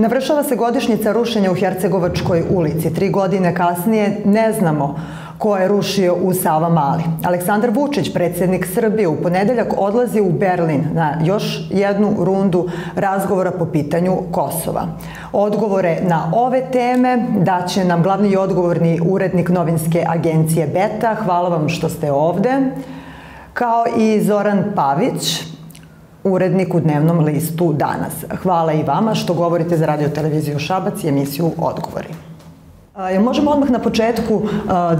Navršava se godišnjica rušenja u Hercegovačkoj ulici. 3 godine kasnije ne znamo ko je rušio u Savamali. Aleksandar Vučić, predsjednik Srbije, u ponedeljak odlazi u Berlin na još jednu rundu razgovora po pitanju Kosova. Odgovore na ove teme daće nam glavni i odgovorni urednik novinske agencije Beta. Hvala vam što ste ovde. Kao i Zoran Pavić, urednik u dnevnom listu Danas. Hvala i vama što govorite za Radio Televiziju Šabac i emisiju Odgovori. Možemo odmah na početku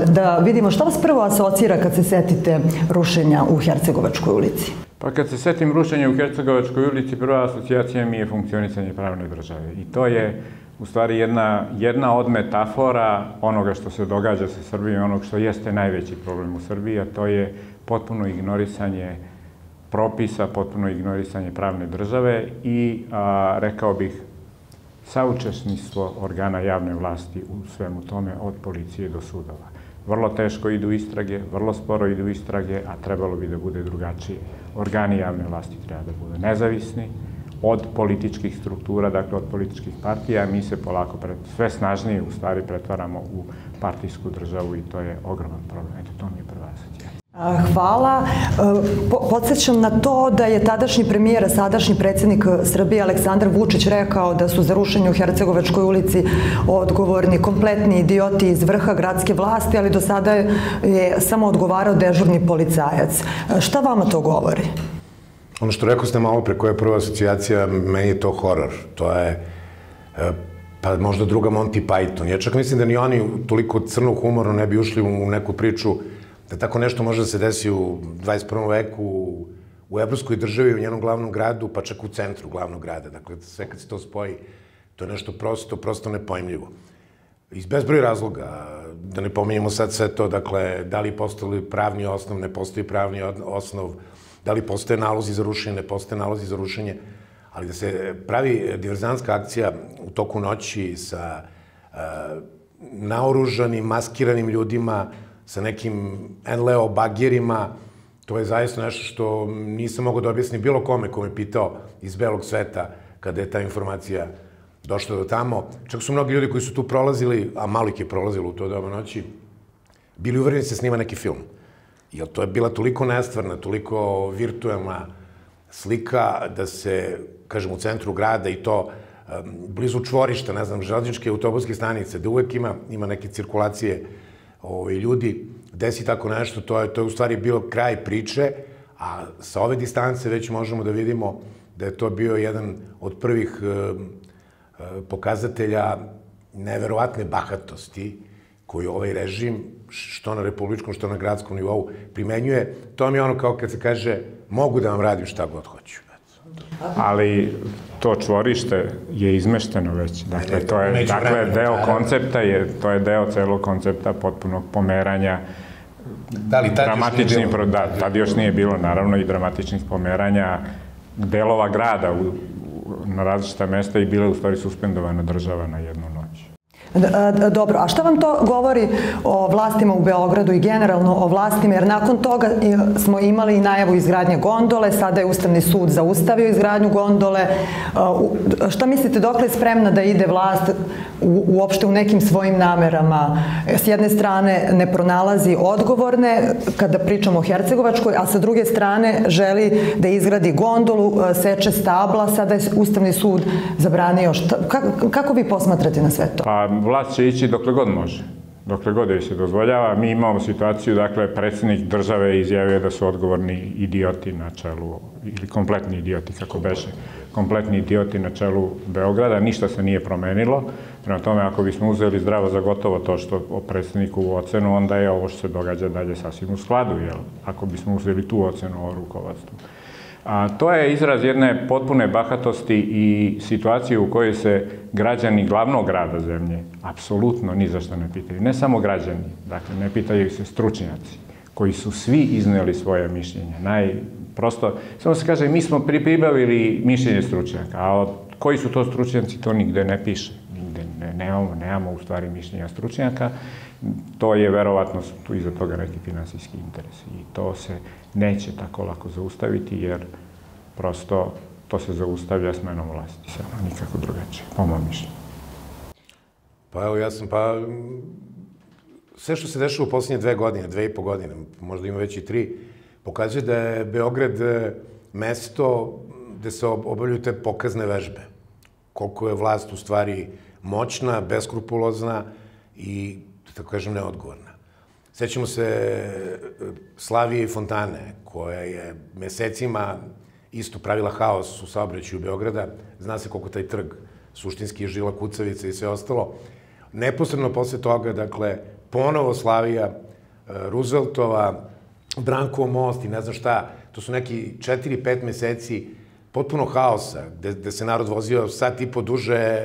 da vidimo šta vas prvo asocira kad se setite rušenja u Hercegovačkoj ulici? Pa kad se setim rušenja u Hercegovačkoj ulici, prva asocijacija mi je funkcionisanje pravne države. I to je u stvari jedna od metafora onoga što se događa sa Srbijom, onog što jeste najveći problem u Srbiji, a to je potpuno ignorisanje propisa, potpuno ignorisanje pravne države i, rekao bih, saučesništvo organa javne vlasti u svemu tome, od policije do sudova. Vrlo teško idu istrage, vrlo sporo idu istrage, a trebalo bi da bude drugačije. Organi javne vlasti treba da budu nezavisni od političkih struktura, dakle od političkih partija. Mi se polako, sve snažnije u stvari, pretvaramo u partijsku državu i to je ogroman problem. Eto, to mi je prva asocijacija. Hvala. Podsjećam na to da je tadašnji premijer, a sadašnji predsjednik Srbije Aleksandar Vučić rekao da su za rušenje u Hercegovačkoj ulici odgovorni kompletni idioti iz vrha gradske vlasti, ali do sada je samo odgovarao dežurni policajac. Šta vama to govori? Ono što rekao ste malo pre, koja je prva asocijacija, meni je to horor. To je, pa možda druga Monty Python. Ja čak mislim da ni oni toliko crno humorno ne bi ušli u neku priču da tako nešto može da se desi u 21. veku u evropskoj državi, u njenom glavnom gradu, pa čak u centru glavnog grada. Dakle, sve kad se to spoji, to je nešto prosto nepojmljivo. Iz bezbroj razloga, da ne pominjamo sad sve to, dakle, da li postoji pravni osnov, ne postoji pravni osnov, da li postoje nalozi za rušenje, ne postoje nalozi za rušenje, ali da se pravi diverzantska akcija u toku noći sa naoružanim, maskiranim ljudima, sa nekim NLO bagjerima, to je zaista nešto što nisam mogao da objasnim bilo kome ko me pitao iz belog sveta kada je ta informacija došla do tamo. Čak su mnogi ljudi koji su tu prolazili, a malo ih je prolazilo u to doba noći, bili uvereni da se snima neki film. Jer to je bila toliko nestvarna, toliko virtualna slika da se, kažem, u centru grada i to blizu čvorišta, ne znam, železničke i autobuske stanice, da uvek ima neke cirkulacije ljudi, desi tako nešto, to je u stvari bio kraj priče, a sa ove distance već možemo da vidimo da je to bio jedan od prvih pokazatelja neverovatne bahatosti koju ovaj režim, što na republičkom, što na gradskom nivou, primenjuje. To vam je ono kao kad se kaže, mogu da vam radim šta god hoću. Ali to čvorište je izmešteno već, dakle, to je deo koncepta, to je deo celog koncepta potpunog pomeranja, dramatičnih, da, tad još nije bilo, naravno, i dramatičnih pomeranja delova grada na različita mesta i bila je u stvari suspendovana država na jednu noć. Dobro, a šta vam to govori o vlastima u Beogradu i generalno o vlastima, jer nakon toga smo imali i najavu izgradnje gondole, sada je Ustavni sud zaustavio izgradnju gondole. Šta mislite, dokle je spremna da ide vlast uopšte u nekim svojim namerama? S jedne strane ne pronalazi odgovorne, kada pričamo o Hercegovačkoj, a sa druge strane želi da izgradi gondolu, seče stabla, sada je Ustavni sud zabranio. Kako vi posmatrate na sve to? Vlast će ići dokle god može, dokle god joj se dozvoljava. Mi imamo situaciju, dakle, predsjednik države izjavio da su odgovorni idioti na čelu, ili kompletni idioti, kako beše, kompletni idioti na čelu Beograda. Ništa se nije promenilo. Prema tome, ako bismo uzeli zdravo za gotovo to što o predsjedniku ocenu, onda je ovo što se događa dalje sasvim u skladu, ako bismo uzeli tu ocenu o rukovodstvu. To je izraz jedne potpune bahatosti i situacije u kojoj se građani glavnog grada zemlje apsolutno ni za što ne pitaju. Ne samo građani, dakle, ne pitaju se stručnjaci koji su svi izneli svoje mišljenje. Prosto, samo se kaže, mi smo pribavili mišljenje stručnjaka, a koji su to stručnjaci, to nigde ne piše. Nemamo u stvari mišljenja stručnjaka. To je verovatno tu iza toga neki finansijski interes. I to se neće tako lako zaustaviti, jer prosto to se zaustavlja smenom vlasti. Samo nikako drugačije, po mojom mišljenju. Pa evo, ja sam, pa... Sve što se dešava u posljednje 2,5 godine, možda ima već i 3, pokazuje da je Beograd mesto gde se obavljaju te pokazne vežbe. Koliko je vlast u stvari moćna, beskrupulozna i, tako kažem, neodgovorna. Sećamo se Slavije i Fontane, koja je mesecima isto pravila haos u saobraćaju Beograda. Zna se koliko taj trg suštinski je žila kucavica i sve ostalo. Neposredno posle toga, dakle, ponovo Slavija, Rooseveltova, Brankov most i ne znam šta, to su neki 4-5 meseci potpuno haosa, gde se narod vozio sat i po duže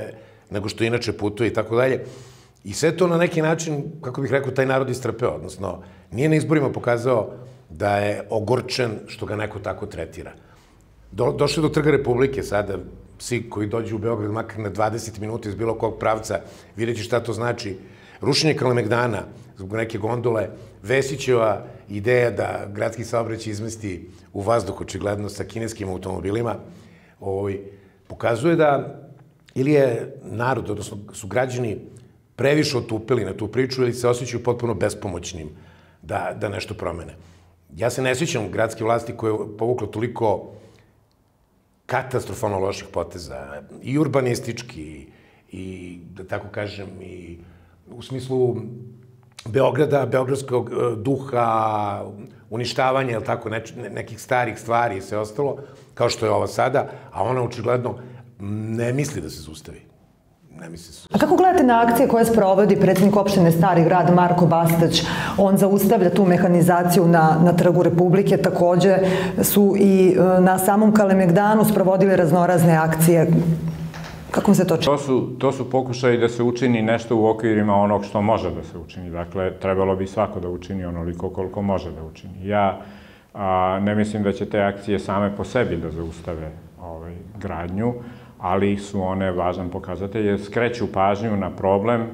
nego što inače putuje i tako dalje. I sve to na neki način, kako bih rekao, taj narod istrpeo, odnosno nije na izborima pokazao da je ogorčen što ga neko tako tretira. Došli do Trga Republike sada, svi koji dođu u Beograd makar na 20 minuta iz bilo kog pravca, vidjet će šta to znači. Rušenje Kalemegdana zbog neke gondole, Vesićeva ideja da gradski saobraćaj izmesti u vazduh, očigledno, sa kineskim automobilima, pokazuje da ili je narod, odnosno su građani previše otupili na tu priču ili se osjećaju potpuno bespomoćnim da nešto promene. Ja se ne sjećam gradske vlasti koje je povuklo toliko katastrofalno loših poteza, i urbanistički, i da tako kažem, i u smislu Beograda, beogradskog duha, uništavanja nekih starih stvari i sve ostalo, kao što je ova sada, a ona očigledno ne misli da se zaustavi. A kako gledate na akcije koje sprovodi predsjednik opštine Stari grad Marko Bastać? On zaustavlja tu mehanizaciju na Trgu Republike, takođe su i na samom Kalemegdanu sprovodili raznorazne akcije. Kako se to čini? To su pokušaji da se učini nešto u okvirima onog što može da se učini. Dakle, trebalo bi svako da učini onoliko koliko može da učini. Ja ne mislim da će te akcije same po sebi da zaustave gradnju, ali su one važan pokazatelj jer skreću pažnju na problem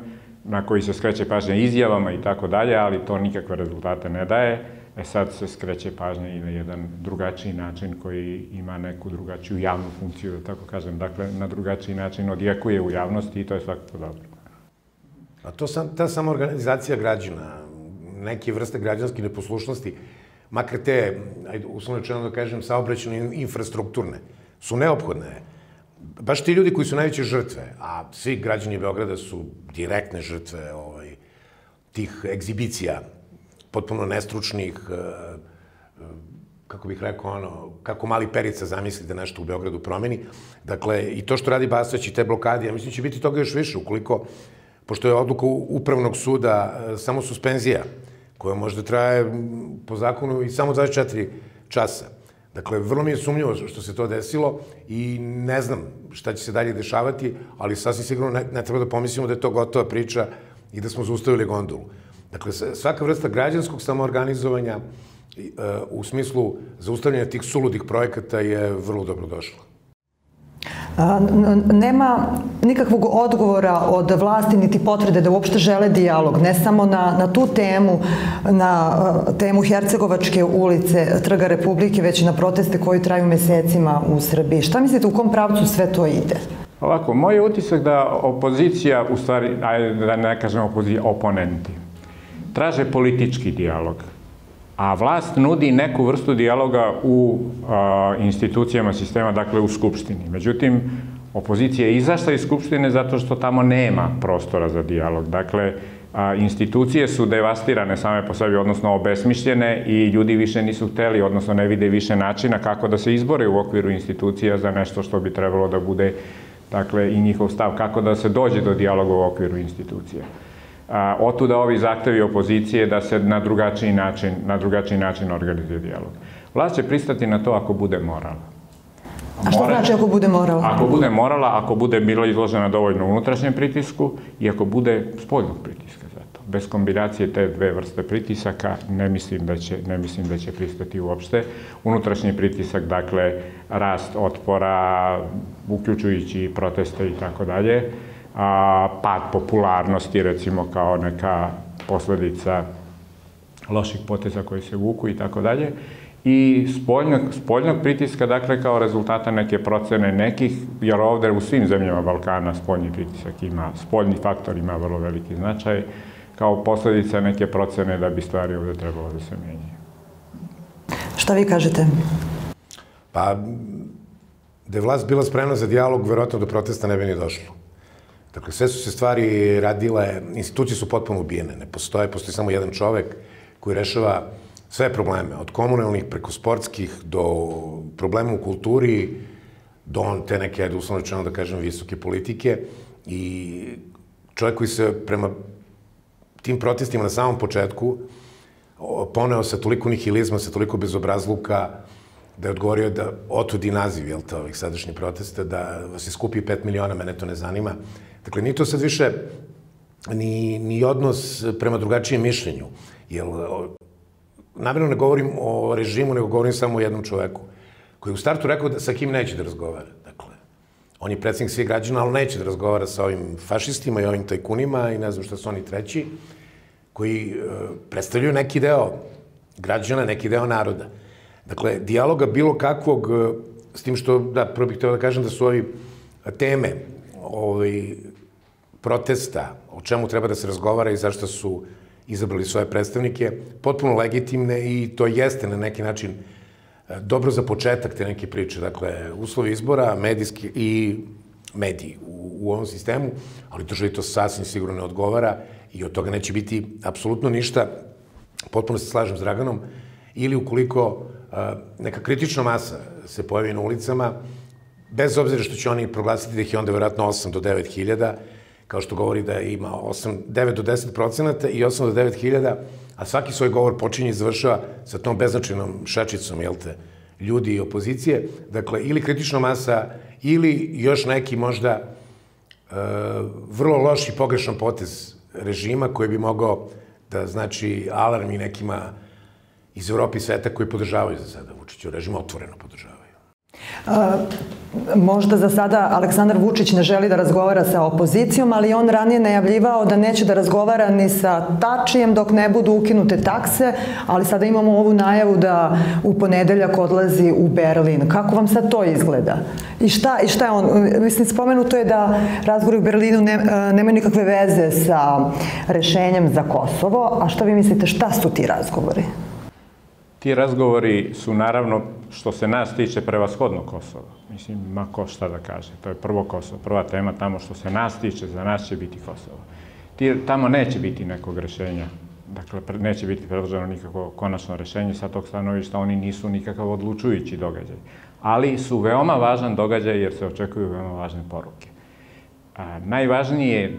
na koji se skreće pažnja izjavama i tako dalje, ali to nikakve rezultate ne daje. E sad se skreće pažnja i na jedan drugačiji način koji ima neku drugačiju javnu funkciju, da tako kažem. Dakle, na drugačiji način odjekuje u javnosti i to je svakako dobro. A to ta sama organizacija građana, neke vrste građanske neposlušnosti, makar te, uslovno rečeno da kažem, saobraćajne infrastrukturne, su neophodne. Baš ti ljudi koji su najveće žrtve, a svi građani Beograda su direktne žrtve tih egzibicija, potpuno nestručnih, kako bih rekao, kako mali Perica zamisli da nešto u Beogradu promeni. Dakle, i to što radi Bastać i te blokade, ja mislim će biti toga još više, ukoliko, pošto je odluka Upravnog suda samo suspenzija, koja možda traje po zakonu i samo 24 časa. Dakle, vrlo mi je sumnjivo što se to desilo i ne znam šta će se dalje dešavati, ali sasvim sigurno ne treba da pomislimo da je to gotova priča i da smo zaustavili gondolu. Dakle, svaka vrsta građanskog samoorganizovanja u smislu zaustavljanja tih suludih projekata je vrlo dobro došla. Nema nikakvog odgovora od vlasti niti potvrde da uopšte žele dijalog, ne samo na tu temu, na temu Hercegovačke ulice, Trga Republike, već i na proteste koji traju mesecima u Srbiji. Šta mislite, u kom pravcu sve to ide? Ovako, moj je utisak da opozicija, u stvari, da ne kažem opozicija, oponenti, traže politički dijalog, a vlast nudi neku vrstu dijaloga u institucijama sistema, dakle u Skupštini. Međutim, opozicija je izašla iz Skupštine zato što tamo nema prostora za dijalog. Dakle, institucije su devastirane same po sebi, odnosno obesmišljene i ljudi više nisu hteli, odnosno ne vide više načina kako da se izbore u okviru institucija za nešto što bi trebalo da bude, dakle, i njihov stav, kako da se dođe do dijaloga u okviru institucija. Otuda ovi zahtevi opozicije da se na drugačiji način organizuje dijalog. Vlast će pristati na to ako bude morala. A što znači ako bude morala? Ako bude morala, ako bude bila izložena dovoljno unutrašnjem pritisku i ako bude spoljnog pritiska za to. bez kombinacije te dve vrste pritisaka ne mislim da će pristati uopšte. Unutrašnji pritisak, dakle, rast otpora, uključujući proteste i tako dalje, pad popularnosti, recimo, kao neka posledica loših poteza koji se vuku i tako dalje, i spoljnog pritiska, dakle, kao rezultata neke procene nekih, jer ovde u svim zemljama Balkana spoljni pritisak ima, spoljni faktor ima vrlo veliki značaj, kao posljedica neke procene da bi stvari ovde trebalo da se mijenjaju. Šta vi kažete? Pa, da je vlast bila spremna za dijalog, verovatno do protesta ne bi ni došlo. Dakle, sve su se stvari radile, institucije su potpuno ubijene, ne postoji samo jedan čovek koji rešava sve probleme, od komunalnih preko sportskih do problema u kulturi, do te neke, uslovno rečeno da kažem, visoke politike. I čovjek koji se prema tim protestima na samom početku poneo sa toliko nihilizma, sa toliko bezobrazluka, da je odgovorio da otudi naziv, jel to, ovih sadašnjih protesta, da se skupi 5 miliona, mene to ne zanima. Dakle, nije to sad više ni odnos prema drugačijem mišljenju, jer namjerno ne govorim o režimu, nego govorim samo o jednom čoveku, koji je u startu rekao da sa kim neće da razgovara. Dakle, on je predsjednik svih građana, ali neće da razgovara sa ovim fašistima i ovim tajkunima i ne znam šta su oni treći, koji predstavljaju neki deo građana, neki deo naroda. Dakle, dijaloga bilo kakvog, s tim što, da, prvo bih hteo da kažem da su ovi teme protesta, o čemu treba da se razgovara i zašto su izabrali svoje predstavnike, potpuno legitimne, i to jeste na neki način dobro za početak te neke priče. Dakle, uslovi izbora, medijski i mediji u ovom sistemu, ali državi to sasvim sigurno ne odgovara i od toga neće biti apsolutno ništa. Potpuno se slažem s Draganom. Ili ukoliko neka kritična masa se pojavi na ulicama, bez obzira što će oni proglasiti da ih je onda vjerojatno 8 do 9 hiljada, kao što govori da ima 9 do 10% i 8 do 9 hiljada, a svaki svoj govor počinje i završava sa tom beznačajnom šačicom, jel te, ljudi i opozicije. Dakle, ili kritična masa, ili još neki možda vrlo loš i pogrešan potez režima koji bi mogao da znači alarm i nekima iz Evropi i sveta koji podržavaju za sada Vučićev režim, otvoreno podržavaju. Možda za sada Aleksandar Vučić ne želi da razgovara sa opozicijom, ali on ranije najavljivao da neće da razgovara ni sa Tačijem dok ne budu ukinute takse, ali sada imamo ovu najavu da u ponedeljak odlazi u Berlin. Kako vam sad to izgleda? I šta je on? Mislim, spomenuto je da razgovori u Berlinu nemaju nikakve veze sa rešenjem za Kosovo, a šta vi mislite, šta su ti razgovori? Ti razgovori su, naravno, što se nas tiče, prevashodno Kosovo. Mislim, ma ko šta da kaže. To je prvo Kosovo, prva tema tamo što se nas tiče, za nas će biti Kosovo. Tamo neće biti nekog rešenja. Dakle, neće biti predloženo nikako konačno rešenje sa tog stanovišta. Oni nisu nikakav odlučujući događaj. Ali su veoma važan događaj jer se očekuju veoma važne poruke. Najvažnije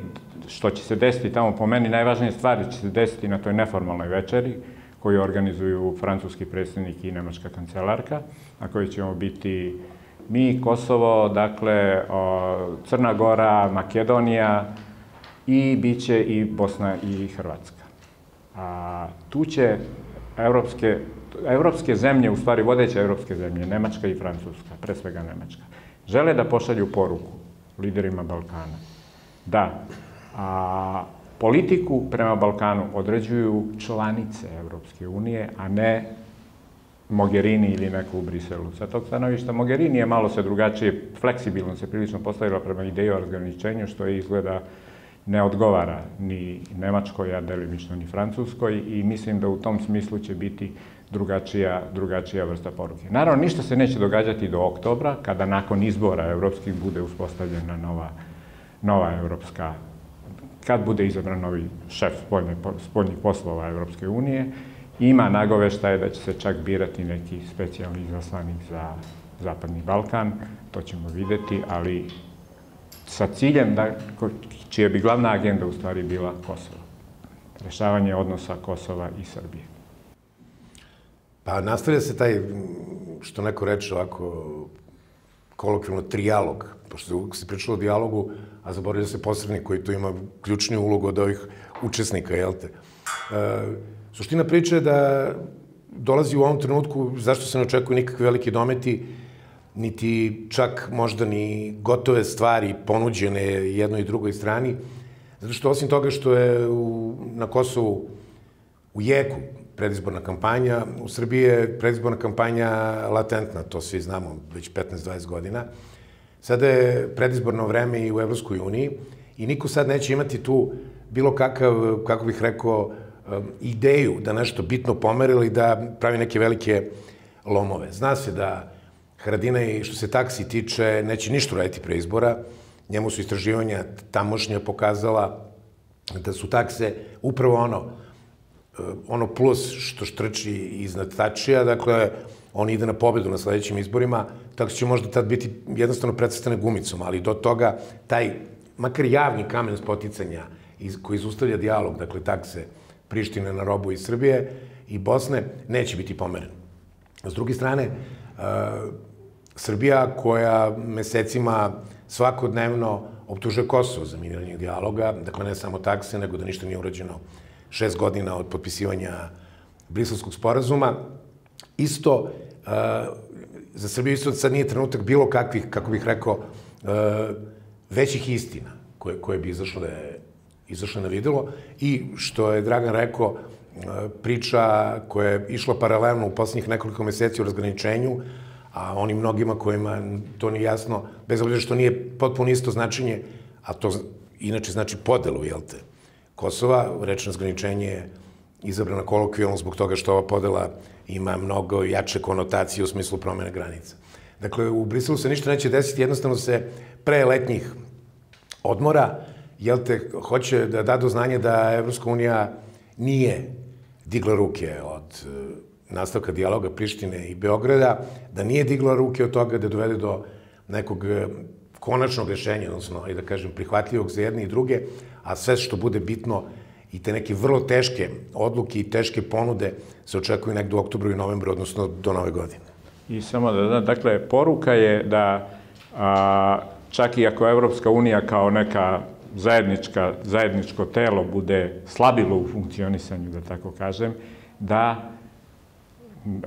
što će se desiti tamo, po meni, najvažnije stvari će se desiti na toj neformalnoj večeri, koji organizuju francuski predsjednik i nemačka kancelarka, na kojoj ćemo biti mi, Kosovo, dakle, Crna Gora, Makedonija, i bit će i Bosna i Hrvatska. Tu će evropske zemlje, u stvari vodeće evropske zemlje, Nemačka i Francuska, pre svega Nemačka, žele da pošalju poruku liderima Balkana da politiku prema Balkanu određuju članice Evropske unije, a ne Mogherini ili neko u Briselu. Sa tog stanovišta Mogherini je malo se drugačije, fleksibilno se prilično postavila prema ideji o razgraničenju, što je izgleda ne odgovara ni Nemačkoj, a delimično ni Francuskoj, i mislim da u tom smislu će biti drugačija vrsta poruke. Naravno, ništa se neće događati do oktobra, kada nakon izbora evropskih bude uspostavljena nova evropska, kad bude izabran novi šef spoljnih poslova Evropske unije. Ima nagoveštaje da će se čak birati neki specijalni izaslanik za Zapadni Balkan, to ćemo videti, ali sa ciljem čija bi glavna agenda u stvari bila Kosovo. Rešavanje odnosa Kosova i Srbije. Pa nastavlja se taj, što neko reče ovako kolokvijalno, trijalog, pošto se pričalo o dijalogu, a zaboravio se posrednik koji tu ima ključnu ulogu od ovih učesnika, jel te? Suština priča je da dolazi u ovom trenutku, zašto se ne očekuju nikakve velike dometi, niti čak možda ni gotove stvari ponuđene jednoj i drugoj strani, zato što osim toga što je na Kosovu u jeku predizborna kampanja, u Srbiji je predizborna kampanja latentna, to svi znamo, već 15-20 godina. Sada je predizborno vreme i u Evropskoj uniji i niko sad neće imati tu bilo kakav, kako bih rekao, ideju da nešto bitno pomeri ili da pravi neke velike lomove. Zna se da Haradina i što se taksi tiče neće ništa raditi pre izbora. Njemu su istraživanja tamošnja pokazala da su takse upravo ono plus što štrči iznad Tačija, dakle, on ide na pobedu na sledećim izborima, tako će možda tad biti jednostavno precrtane gumicom, ali do toga taj, makar javni kamen spoticanja koji izustavlja dijalog, dakle, takse Prištine na robu iz Srbije i Bosne, neće biti pomeren. S druge strane, Srbija koja mesecima svakodnevno optužuje Kosovo za miniranje dijaloga, dakle, ne samo takse, nego da ništa nije urađeno 6 godina od potpisivanja Briselskog sporazuma. Isto, za Srbiju isto sad nije trenutak bilo kakvih, kako bih rekao, većih istina koje bi izašle na videlo. I što je Dragan rekao, priča koja je išla paralelno u poslednjih nekoliko meseci u razgraničenju, a oni mnogima kojima to nije jasno, bez obzira što nije potpuno isto značenje, a to inače znači podelu, jel te? Kosova, reč na razgraničenje je izabrana kolokvijalno zbog toga što ova podela ima mnogo jače konotacije u smislu promene granica. Dakle, u Briselu se ništa neće desiti, jednostavno se pre letnjih odmora, jel te, hoće da da do znanja da Evropska unija nije digla ruke od nastavka dijaloga Prištine i Beograda, da nije digla ruke od toga da dovede do nekog konačnog rešenja, odnosno, i da kažem, prihvatljivog za jedne i druge, a sve što bude bitno i te neke vrlo teške odluke i teške ponude se očekuju negdje u oktobru i novembru, odnosno do nove godine. I samo da dodam, dakle, poruka je da čak i ako Evropska unija kao neka zajedničko telo bude slabilo u funkcionisanju, da tako kažem, da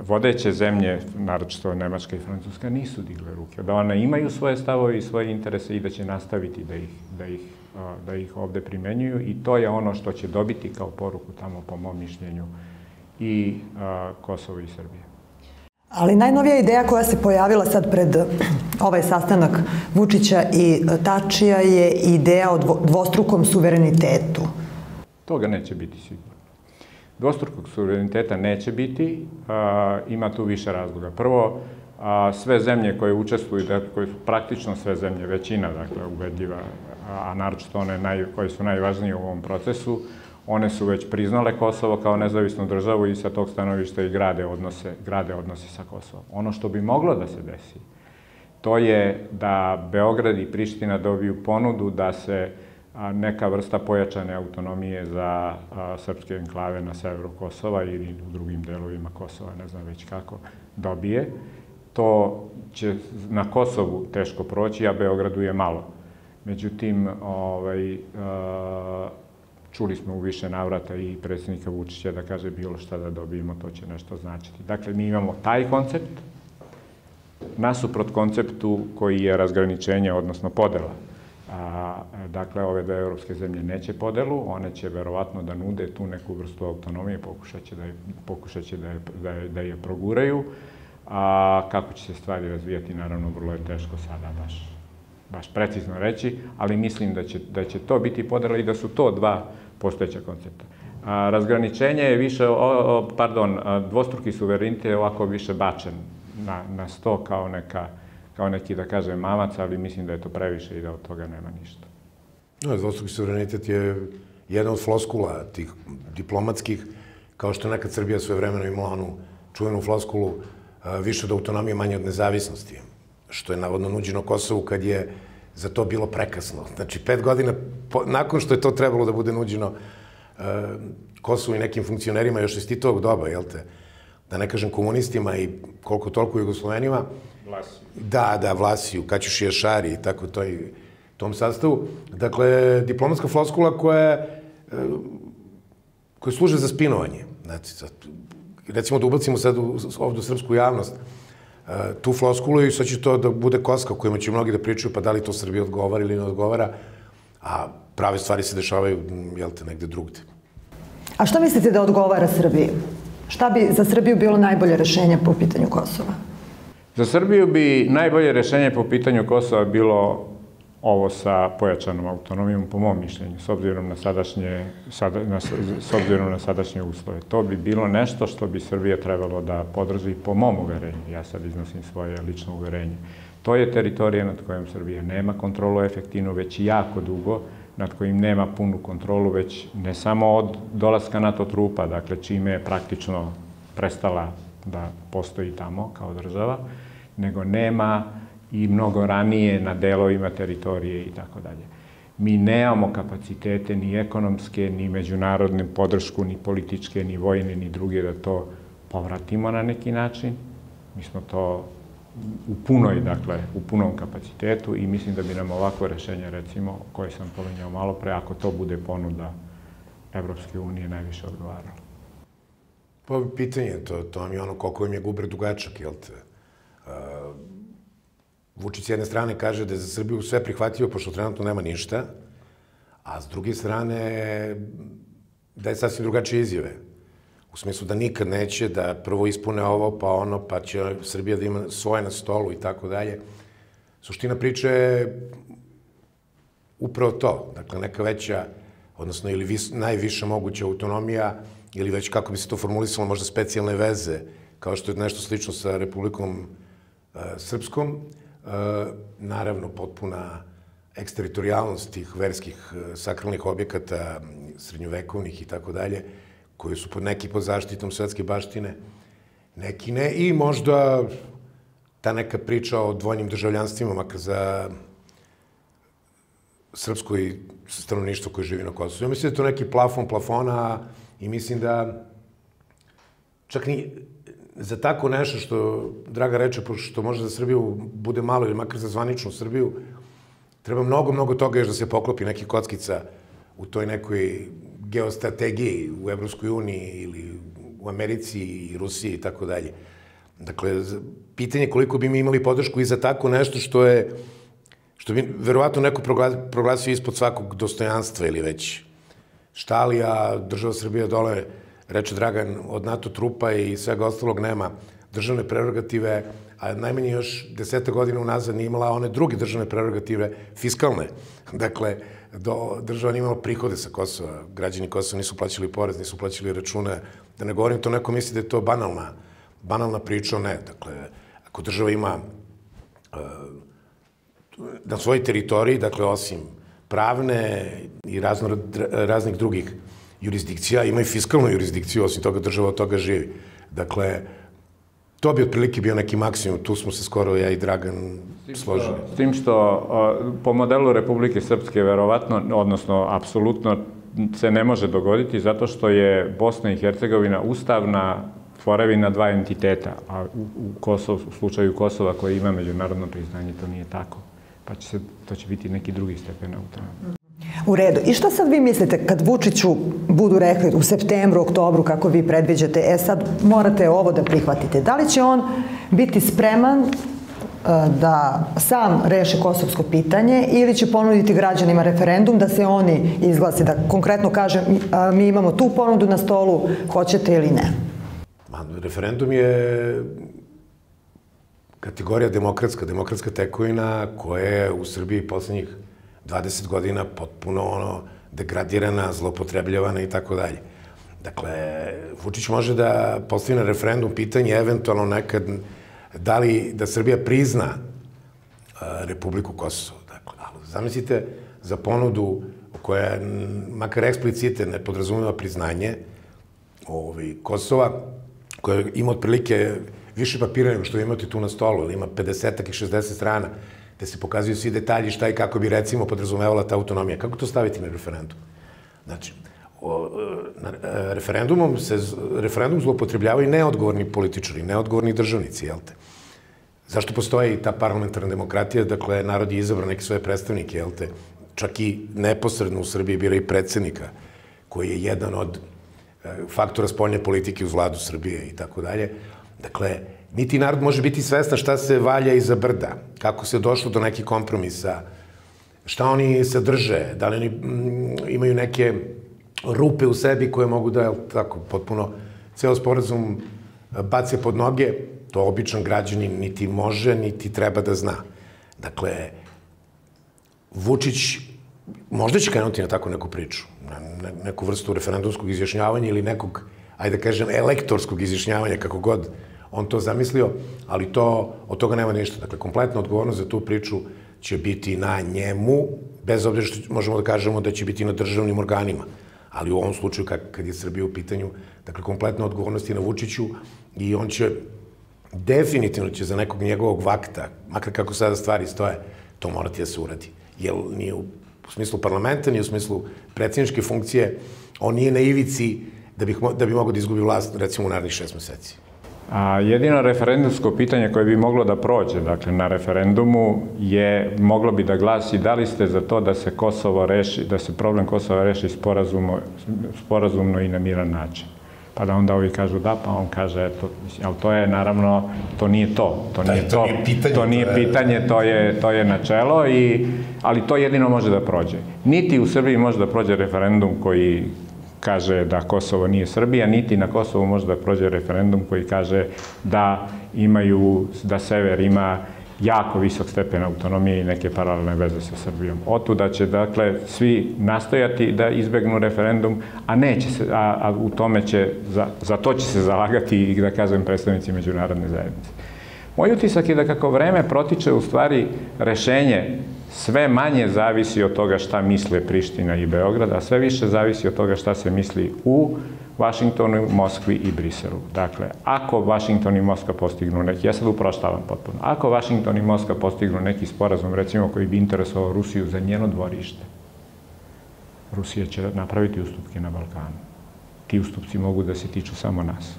vodeće zemlje, naročito Nemačka i Francuska, nisu digle ruke, da one imaju svoje stavove i svoje interese i da će nastaviti da ih ovde primenjuju i to je ono što će dobiti kao poruku tamo, po mom mišljenju, i Kosovo i Srbije. Ali najnovija ideja koja se pojavila sad pred ovaj sastanak Vučića i Tačija je ideja o dvostrukom suverenitetu. Toga neće biti sigurno. Dvostrukog suvereniteta neće biti, ima tu više razloga. Prvo, sve zemlje koje učestvuju, koje su praktično sve zemlje, većina, dakle, ubedljiva, a naročito one koje su najvažnije u ovom procesu, one su već priznale Kosovo kao nezavisnu državu i sa tog stanovišta i grade odnose sa Kosovom. Ono što bi moglo da se desi, to je da Beograd i Priština dobiju ponudu da se neka vrsta pojačane autonomije za srpske enklave na severu Kosova ili u drugim delovima Kosova, ne znam već kako, dobije. To će na Kosovu teško proći, a Beogradu je malo. Međutim, čuli smo u više navrata i predsjednika Vučića da kaže bilo šta da dobijemo, to će nešto značiti. Dakle, mi imamo taj koncept nasuprot konceptu koji je razgraničenje, odnosno podela. Dakle, ove dve evropske zemlje neće podelu, one će verovatno da nude tu neku vrstu autonomije, pokušat će da je proguraju. Kako će se stvari razvijati, naravno, vrlo je teško sada baš precizno reći, ali mislim da će to biti podela i da su to dva postojeća koncepta. Razgraničenje je više, pardon, dvostruki suverenitet je ovako više bačen na sto kao neka, kao neki, da kažem, mamac, ali mislim da je to previše i da od toga nema ništa. Dvostruki suverenitet je jedna od floskula tih diplomatskih, kao što je nekad Srbija svojevremeno imala onu čuvenu floskulu više od autonomije, manje od nezavisnosti, što je navodno nuđeno Kosovu kad je za to bilo prekasno. Znači, 5 godina nakon što je to trebalo da bude nuđeno Kosovu i nekim funkcionerima još iz Titovog doba, jel te, da ne kažem komunistima i koliko toliko Jugoslovenima, da, Vlasiju, Kaćuši Jašari i tako to i tom sastavu. Dakle, diplomatska floskula koja je koje služe za spinovanje. Recimo da ubacimo sad ovdje u srpsku javnost tu floskulu i sad će to da bude kocka o kojima će mnogi da pričaju, pa da li to Srbiji odgovara ili ne odgovara, a prave stvari se dešavaju, jel te, negde drugde. A šta mislite da odgovara Srbiji? Šta bi za Srbiju bilo najbolje rešenje po pitanju Kosova? Za Srbiju bi najbolje rešenje po pitanju Kosova bilo ovo sa pojačanom autonomijom, po mom mišljenju, s obzirom na sadašnje uslove. To bi bilo nešto što bi Srbija trebalo da podrži, po mom uverenju. Ja sad iznosim svoje lično uverenje. To je teritorija nad kojom Srbija nema kontrolu efektivno već jako dugo, nad kojim nema punu kontrolu već ne samo od dolaska NATO trupa, dakle čime je praktično prestala da postoji tamo kao država, nego nema i mnogo ranije na delovima teritorije i tako dalje. Mi nemamo kapacitete ni ekonomske, ni međunarodne podršku, ni političke, ni vojne, ni druge da to povratimo na neki način. Mi smo to u punom kapacitetu i mislim da bi nam ovako rešenje, recimo, koje sam pominjao malo pre, ako to bude ponuda Evropske unije, najviše odgovaralo. Pa pitanje, to vam je ono koliko im je gubre dugačak, jel te? Vučić s jedne strane kaže da je za Srbiju sve prihvatio, pošto trenutno nema ništa, a s druge strane da je sasvim drugačije izjave. U smislu da nikad neće da prvo ispune ovo, pa ono, pa će Srbija da ima svoje na stolu i tako dalje. Suština priče je upravo to. Dakle, neka veća, odnosno ili najviša moguća autonomija, ili već kako bi se to formulisalo, možda specijalne veze, kao što je nešto slično sa Republikom Srpskom. Naravno, potpuna eksteritorijalnost tih verskih sakralnih objekata, srednjovekovnih i tako dalje, koji su neki pod zaštitom svetske baštine, neki ne, i možda ta neka priča o dvojnim državljanstvima, makar za srpsko i stanovništvo koje živi na Kosovu. Ja mislim da je to neki plafon plafona i mislim da čak ni za tako nešto što, draga reče, što može za Srbiju bude malo ili makar za zvaničnu Srbiju, treba mnogo, mnogo toga još da se poklopi nekih kockica u toj nekoj geostrategiji u Evropskoj uniji ili u Americi i Rusiji i tako dalje. Dakle, pitanje je koliko bi mi imali podršku i za tako nešto što bi verovatno neko proglasio ispod svakog dostojanstva ili već. Šta li, a država Srbija dole, reče Dragan, od NATO trupa i svega ostalog nema državne prerogative, a najmanje još 10 godina unazad nije imala one druge državne prerogative, fiskalne. Dakle, država nije imala prihode sa Kosova, građani Kosova nisu plaćali porez, nisu plaćali račune. Da ne govorim, to neko misli da je to banalna priča, ne. Dakle, ako država ima na svojoj teritoriji, dakle, osim pravne i raznih drugih jurisdikcija, ima i fiskalnu jurisdikciju, osim toga država od toga živi. Dakle, to bi otprilike bio neki maksimum, tu smo se skoro ja i Dragan složili. S tim što po modelu Republike Srpske verovatno, odnosno apsolutno se ne može dogoditi zato što je Bosna i Hercegovina ustavna tvorevina dva entiteta, a u slučaju Kosova koji ima međunarodno priznanje to nije tako. Pa to će biti neki drugi stepen autonomije. U redu. I šta sad vi mislite kad Vučiću budu rekli u septembru, oktobru, kako vi predviđate, sad morate ovo da prihvatite. Da li će on biti spreman da sam reši kosovsko pitanje ili će ponuditi građanima referendum da se oni izglasi, da konkretno kaže mi imamo tu ponudu na stolu, hoćete ili ne? Referendum je kategorija demokratska tekovina koja je u Srbiji poslednjih 20 godina potpuno ono degradirana, zlopotrebljavana i tako dalje. Dakle, Vučić može da postavi na referendum pitanje eventualno nekad da li da Srbija prizna Republiku Kosovo. Dakle, zamislite za ponudu koja makar eksplicite ne podrazumeva priznanje Kosova, koja ima otprilike više papira nego što imate tu na stolu, ali ima 50-ak i 60 strana, gde se pokazuju svi detalji šta i kako bi, recimo, podrazumevala ta autonomija. Kako to staviti na referendum? Znači, referendum zloupotrebljavaju neodgovorni političari, neodgovorni državnici, jel te? Zašto postoji ta parlamentarna demokratija? Dakle, narod je izabrao neke svoje predstavnike, jel te? Čak i neposredno u Srbiji bira i predsednika, koji je jedan od faktora spoljne politike uz vladu Srbije i tako dalje. Dakle, niti narod može biti svestan šta se valja iza brda, kako se došlo do nekih kompromisa, šta oni sadrže, da li oni imaju neke rupe u sebi koje mogu da, tako, potpuno ceo sporazum bace pod noge, to običan građanin niti može, niti treba da zna. Dakle, Vučić možda će krenuti na tako neku priču, neku vrstu referendumskog izjašnjavanja ili nekog, ajde da kažem, elektorskog izjašnjavanja, kako god on to zamislio, ali to, od toga nema ništa. Dakle, kompletna odgovornost za tu priču će biti na njemu, bez obzira što možemo da kažemo da će biti na državnim organima. Ali u ovom slučaju, kad je Srbija u pitanju, dakle, kompletna odgovornost je na Vučiću i on će, definitivno će za nekog njegovog vakta, makar kako sada stvari stoje, to morati da se uradi. Jer nije u smislu parlamenta, nije u smislu predsjedničke funkcije, on nije na ivici da bi mogao da izgubi vlast, recimo, u narednih 6 meseci. A jedino referendumsko pitanje koje bi moglo da prođe, dakle, na referendumu je, moglo bi da glasi da li ste za to da se Kosovo reši, da se problem Kosova reši sporazumno i na miran način. Pa da onda ovi kažu da, pa on kaže, ali to je naravno, to nije to. To nije pitanje, to je načelo, ali to jedino može da prođe. Niti u Srbiji može da prođe referendum koji kaže da Kosovo nije Srbija, niti na Kosovu može da prođe referendum koji kaže da sever ima jako visok stepen autonomije i neke paralelne veze sa Srbijom. Otuda će, dakle, svi nastojati da izbegnu referendum, a u tome će, za to će se zalagati i, da kažem, predstavnici međunarodne zajednice. Moj utisak je da kako vreme protiče, u stvari, rešenje sve manje zavisi od toga šta misle Priština i Beograd, a sve više zavisi od toga šta se misli u Vašingtonu, Moskvi i Briselu. Dakle, ako Vašington i Moskva postignu neki, ja sad uproštavam potpuno, ako Vašington i Moskva postignu neki sporazum, recimo, koji bi interesovao Rusiju za njeno dvorište, Rusija će napraviti ustupke na Balkanu. Ti ustupci mogu da se tiču samo nas.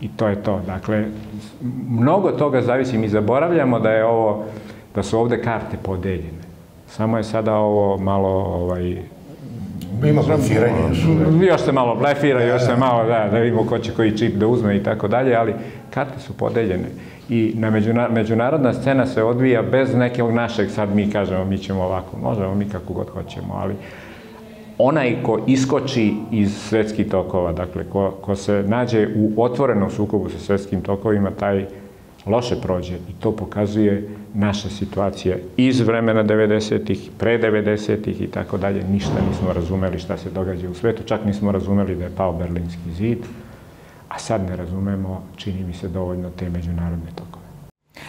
I to je to. Dakle, mnogo toga zavisi. Mi zaboravljamo da je ovo, da su ovde karte podeljene. Samo je sada ovo malo... Ima blefiranje. Još se malo blefira, još se malo da vidimo ko će koji čip da uzme i tako dalje, ali karte su podeljene. I međunarodna scena se odvija bez nekog našeg, sad mi kažemo mi ćemo ovako, možemo mi kako god hoćemo, ali onaj ko iskoči iz svetskih tokova, dakle, ko se nađe u otvorenom sukobu sa svetskim tokovima, taj loše prođe i to pokazuje naša situacija iz vremena 90-ih, pre 90-ih i tako dalje. Ništa nismo razumeli šta se događa u svetu, čak nismo razumeli da je pao Berlinski zid, a sad ne razumemo, čini mi se, dovoljno te međunarodne tokove.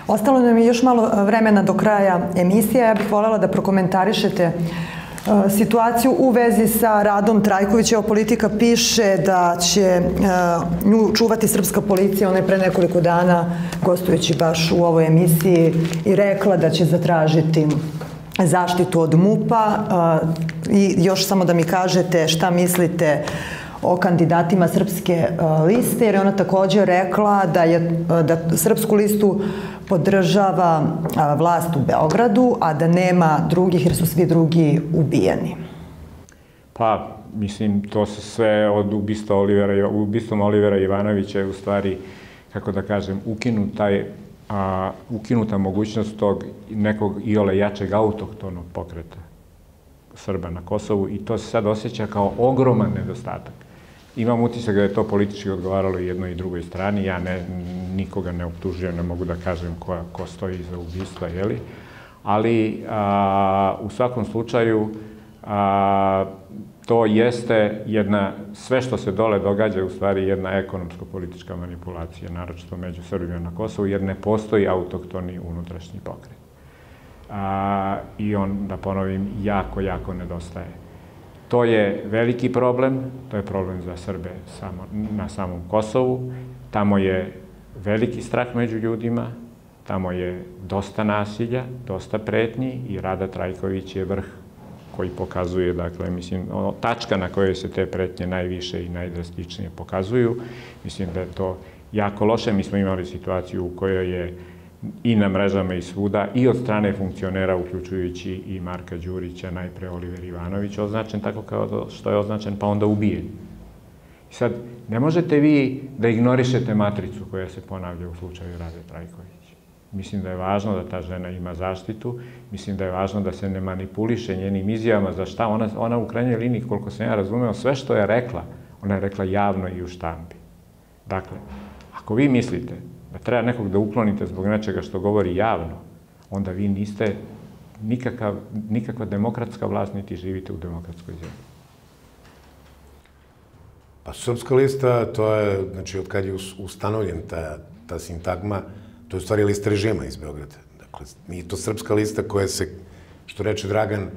Ostalo nam je još malo vremena do kraja emisije. Ja bih voljela da prokomentarišete situaciju u vezi sa Radom Trajkovića. Politika piše da će nju čuvati srpska policija. Ona je pre nekoliko dana, gostujući baš u ovoj emisiji, i rekla da će zatražiti zaštitu od MUP-a. I još samo da mi kažete šta mislite o kandidatima srpske liste, jer je ona također rekla da srpsku listu podržava vlast u Beogradu, a da nema drugih jer su svi drugi ubijeni. Pa, mislim, to se sve od ubistvom Olivera Ivanovića je u stvari, kako da kažem, ukinuta mogućnost tog nekog iole jačeg autohtonog pokreta Srba na Kosovu i to se sad osjeća kao ogroman nedostatak. Imam utisak da je to politički odgovaralo i jednoj i drugoj strani. Ja nikoga ne optužujem, ne mogu da kažem ko stoji iza ubistva, jeli? Ali u svakom slučaju to jeste jedna, sve što se dole događa je u stvari jedna ekonomsko-politička manipulacija, naročito među Srbima na Kosovu, jer ne postoji autohtoni unutrašnji pokret. I on, da ponovim, jako, jako nedostaje. To je veliki problem, to je problem za Srbe na samom Kosovu. Tamo je veliki strah među ljudima, tamo je dosta nasilja, dosta pretnji i Rada Trajković je vrh koji pokazuje, dakle, mislim, tačka na kojoj se te pretnje najviše i najdrastičnije pokazuju. Mislim da je to jako loše. Mi smo imali situaciju u kojoj je i na mrežama i svuda, i od strane funkcionera, uključujući i Marka Đurića, najpre Oliver Ivanović, označen tako kao što je označen, pa onda ubijen. I sad, ne možete vi da ignorišete matricu koja se ponavlja u slučaju Rade Trajković. Mislim da je važno da ta žena ima zaštitu, mislim da je važno da se ne manipuliše njenim izjavama za šta. Ona u krajnjoj liniji, koliko sam ja razumeo, sve što je rekla, ona je rekla javno i u štampi. Dakle, ako vi mislite da treba nekog da uklonite zbog nečega što govori javno, onda vi niste nikakva demokratska vlast, niti živite u demokratskoj zemlji. Pa Srpska lista, to je, znači, od kad je ustanovljen ta sintagma, to je u stvari lista režima iz Beograda. Dakle, nije to Srpska lista koja se, što reče Dragan,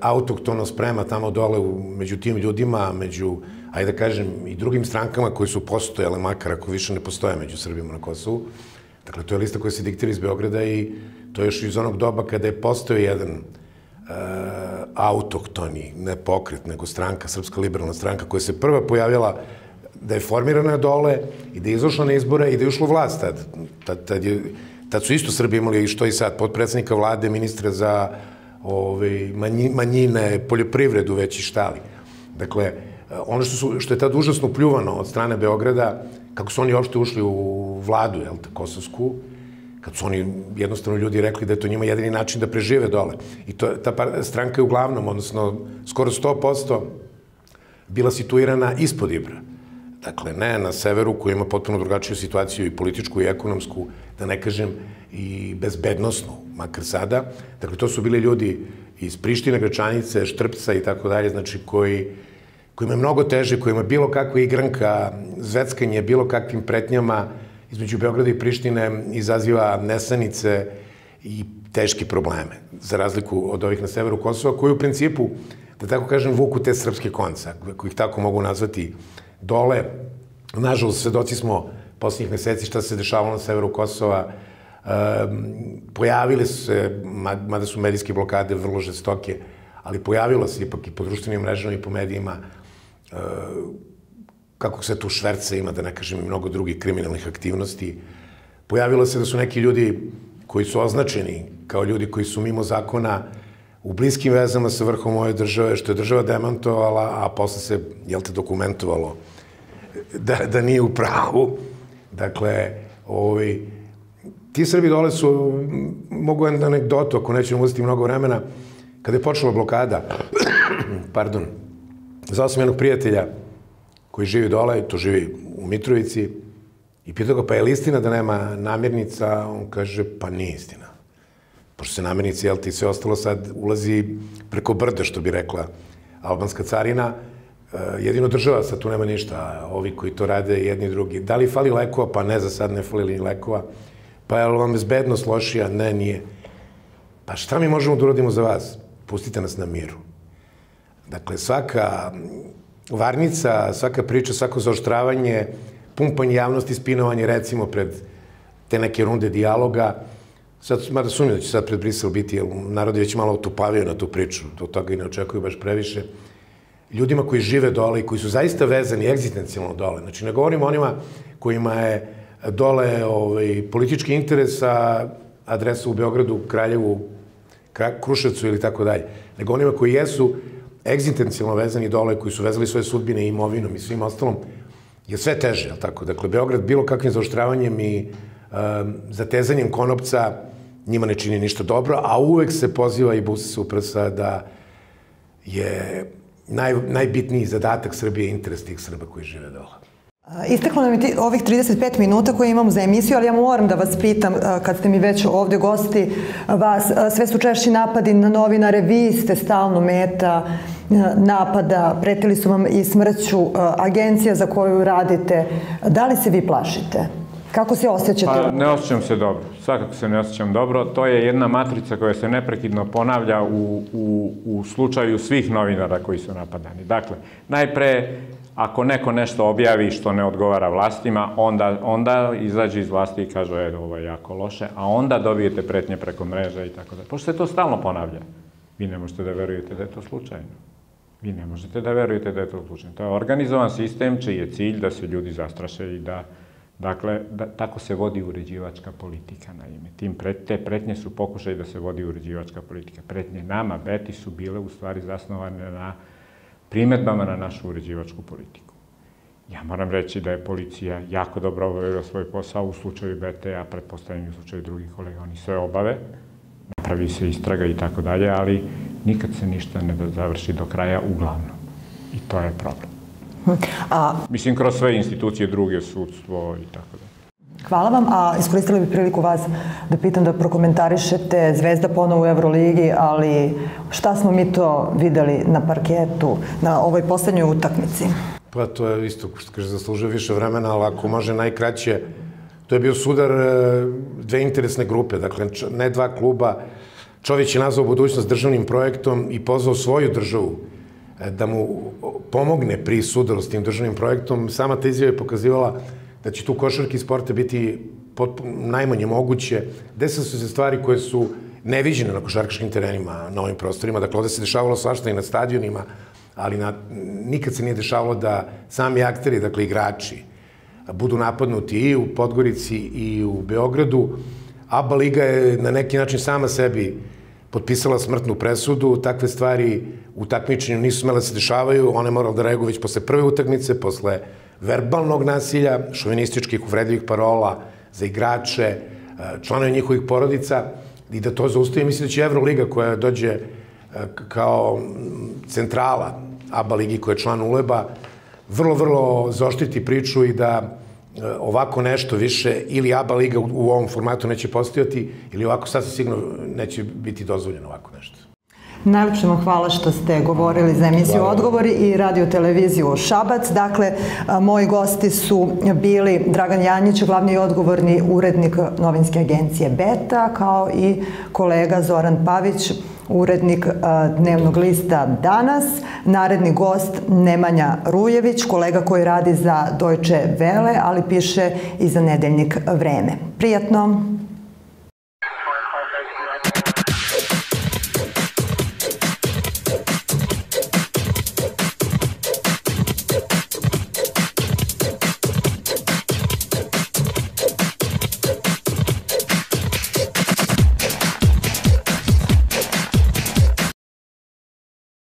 autoktono sprema tamo dole među tim ljudima, među, ajde da kažem, i drugim strankama koji su postojale, makar ako više ne postoje među Srbima na Kosovu. Dakle, to je lista koja se diktira iz Beograda i to je još iz onog doba kada je postao jedan autoktoni, ne pokret, nego stranka, Srpska liberalna stranka, koja se prva pojavljala da je formirana dole i da je izašla na izbore i da je ušla u vlast tad. Su isto Srbi imali, što i sad, potpredsjednika vlade, ministra za manjine, poljoprivredu već i štali. Dakle, ono što je tad užasno pljuvano od strane Beograda, kako su oni uopšte ušli u vladu, jel, kosovsku, kad su oni jednostavno ljudi rekli da je to njima jedini način da prežive dole. I ta stranka je uglavnom, odnosno skoro 100%, bila situirana ispod Ibra. Dakle, ne na severu koji ima potpuno drugačiju situaciju i političku i ekonomsku, da ne kažem i bezbednostnu, makar sada. Dakle, to su bili ljudi iz Prištine, Gračanice, Štrpca i tako dalje, znači kojima je mnogo teže, kojima je bilo kakva igranka, zveckanje, bilo kakvim pretnjama između Beograda i Prištine izaziva nesanice i teške probleme, za razliku od ovih na severu Kosova, koji u principu, da tako kažem, vuku te srpske konca, koji ih tako mogu nazvati dole. Nažalost, svedoci smo posljednjih meseci šta se dešavalo na severu Kosova. Pojavile se, mada su medijske blokade vrlo žestoke, ali pojavilo se ipak i po društvenim mrežama i po medijima kako se tu šverca ima, da ne kažem, i mnogo drugih kriminalnih aktivnosti. Pojavilo se da su neki ljudi koji su označeni kao ljudi koji su mimo zakona u bliskim vezama sa vrhom ove države, što je država demantovala, a posle se, jel te, dokumentovalo da nije u pravu. Dakle, ti Srbi dole su, mogu anegdotu, ako nećemo uzeti mnogo vremena, kada je počela blokada, pardon, zvao sam jednog prijatelja koji živi dole, to živi u Mitrovici, i pitao ga, pa je li istina da nema namirnica? On kaže, pa nije istina. Pošto se namirnici, jel ti, sve ostalo sad ulazi preko brda, što bi rekla albanska carina, jedino država, sad tu nema ništa, ovi koji to rade, jedni i drugi. Da li fali lekova? Pa ne, za sad ne fali ni lekova. Pa je li vam bezbednost lošija? Ne, nije. Pa šta mi možemo da uradimo za vas? Pustite nas na miru. Dakle, svaka varnica, svaka priča, svako zaoštravanje, pumpanje javnosti, spinovanje, recimo, pred te neke runde dijaloga. Sad, mada sumnjam da će sad pred Brisel biti, jer narod je već malo otupavio na tu priču, od toga i ne očekuju baš previše. Ljudima koji žive dole i koji su zaista vezani egzistencijalno dole. Znači, ne govorimo onima kojima je dole politički interes, a adresa u Beogradu, Kraljevu, Kruševcu ili tako dalje. Nego onima koji jesu egzistencijalno vezani dole, koji su vezali svoje sudbine i imovinom i svim ostalom, je sve teže, ali tako. Dakle, Beograd bilo kakvim zaoštravanjem i zatezanjem konopca njima ne čini ništa dobro, a uvek se poziva i busa se u prsa da je najbitniji zadatak Srbije interes tih Srba koji žive dole. Isteklo nam je ovih 35 minuta koje imam za emisiju, ali ja moram da vas pitam, kad ste mi već ovdje gosti, vas, sve su češći napadi na novinare, vi ste stalno meta napada, pretili su vam i smrću, agencija za koju radite, da li se vi plašite? Kako se osjećate? Pa, ne osjećam se dobro. Svakako se ne osjećam dobro. To je jedna matrica koja se neprekidno ponavlja u slučaju svih novinara koji su napadani. Dakle, najpre, ako neko nešto objavi što ne odgovara vlastima, onda izađe iz vlasti i kaže, ovo je jako loše, a onda dobijete pretnje preko mreža i tako dalje. Pošto se to stalno ponavlja, vi ne možete da verujete da je to slučajno. Vi ne možete da verujete da je to slučajno. To je organizovan sistem čiji je cilj da se ljudi zastraše i da... Dakle, tako se vodi uređivačka politika, naime. Te pretnje su pokušaj da se vodi uređivačka politika. Pretnje nama, Beti, su bile u stvari zasnovane na primjedbama na našu uređivačku politiku. Ja moram reći da je policija jako dobro obavila svoj posao u slučaju Beta, pretpostavljam u slučaju drugih kolega, oni sve obave, napravi se istraga i tako dalje, ali nikad se ništa ne završi do kraja uglavnom. I to je problem. Mislim, kroz sve institucije, druge, sudstvo i tako dalje. Hvala vam, a iskoristila bih priliku vas da pitam da prokomentarišete Zvezda ponovo u Evroligi, ali šta smo mi to videli na parketu, na ovoj poslednjoj utakmici? Pa to je isto, kaže, zaslužuje više vremena, ali ako može najkraće, to je bio sudar dve interesne grupe, dakle ne dva kluba. Čović je nazvao budućnost državnim projektom i pozvao svoju državu da mu pomogne pri sudaru s tim državnim projektom. Sama ta izjava je pokazivala da će tu košarki sporta biti najmanje moguće. Desile su se stvari koje su neviđene na košarkaškim terenima, na ovim prostorima. Dakle, ovde se dešavalo svašta i na stadionima, ali nikad se nije dešavalo da sami akteri, dakle igrači, budu napadnuti i u Podgorici i u Beogradu. ABA Liga je na neki način sama sebi potpisala smrtnu presudu. Takve stvari u takmičenju nisu smele da se dešavaju. Ona je morala da reaguje već posle prve utakmice, posle verbalnog nasilja, šovinističkih uvredljivih parola za igrače, članove njihovih porodica i da to zaustavi. Mislim da će Evroliga koja dođe kao centrala ABA Ligi koja je član Uleba vrlo, vrlo zaoštriti priču i da ovako nešto više ili ABA Liga u ovom formatu neće postojati ili ovako sasvim sigurno neće biti dozvoljeno ovako nešto. Najlepše vam hvala što ste govorili za emisiju Odgovori i Radio Televiziju Šabac. Dakle, moji gosti su bili Dragan Janjić, glavni i odgovorni urednik novinske agencije Beta, kao i kolega Zoran Pavić, urednik dnevnog lista Danas, naredni gost Nemanja Rujević, kolega koji radi za Deutsche Welle, ali piše i za nedeljnik Vreme. Prijatno!